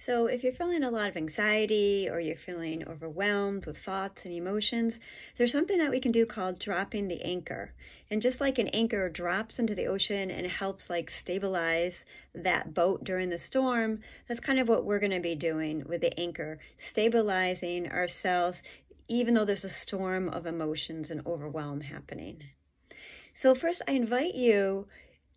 So if you're feeling a lot of anxiety or you're feeling overwhelmed with thoughts and emotions, there's something that we can do called dropping the anchor. And just like an anchor drops into the ocean and helps like stabilize that boat during the storm, that's kind of what we're going to be doing with the anchor, stabilizing ourselves, even though there's a storm of emotions and overwhelm happening. So first, I invite you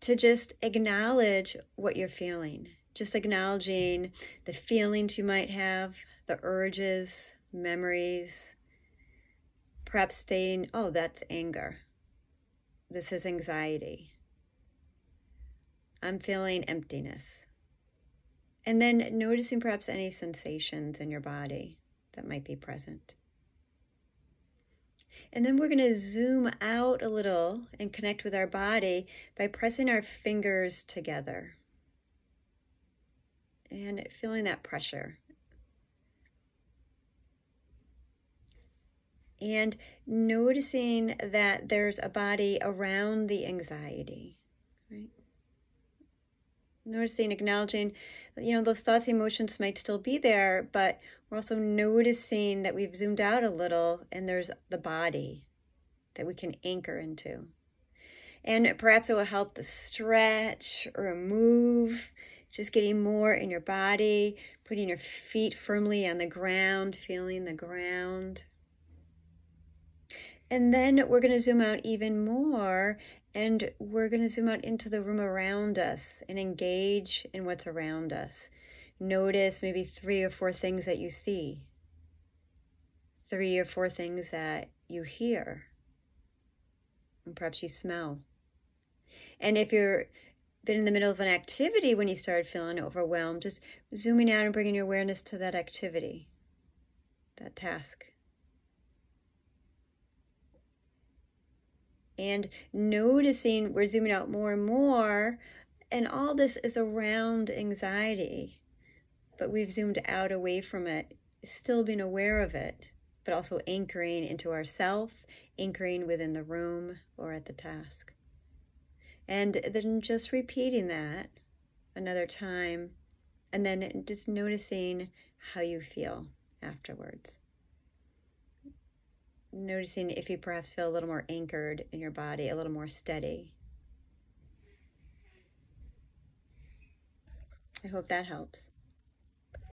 to just acknowledge what you're feeling. Just acknowledging the feelings you might have, the urges, memories, perhaps stating, oh, that's anger. This is anxiety. I'm feeling emptiness. And then noticing perhaps any sensations in your body that might be present. And then we're going to zoom out a little and connect with our body by pressing our fingers together. And feeling that pressure. And noticing that there's a body around the anxiety, right? Noticing, acknowledging, you know, those thoughts, emotions might still be there, but we're also noticing that we've zoomed out a little and there's the body that we can anchor into. And perhaps it will help to stretch or move. Just getting more in your body, putting your feet firmly on the ground, feeling the ground. And then we're going to zoom out even more, and we're going to zoom out into the room around us and engage in what's around us. Notice maybe 3 or 4 things that you see, 3 or 4 things that you hear, and perhaps you smell. And if you're been in the middle of an activity when you started feeling overwhelmed, just zooming out and bringing your awareness to that activity, that task. And noticing we're zooming out more and more, and all this is around anxiety, but we've zoomed out away from it, still being aware of it, but also anchoring into ourselves, anchoring within the room or at the task. And then just repeating that another time, and then just noticing how you feel afterwards. Noticing if you perhaps feel a little more anchored in your body, a little more steady. I hope that helps.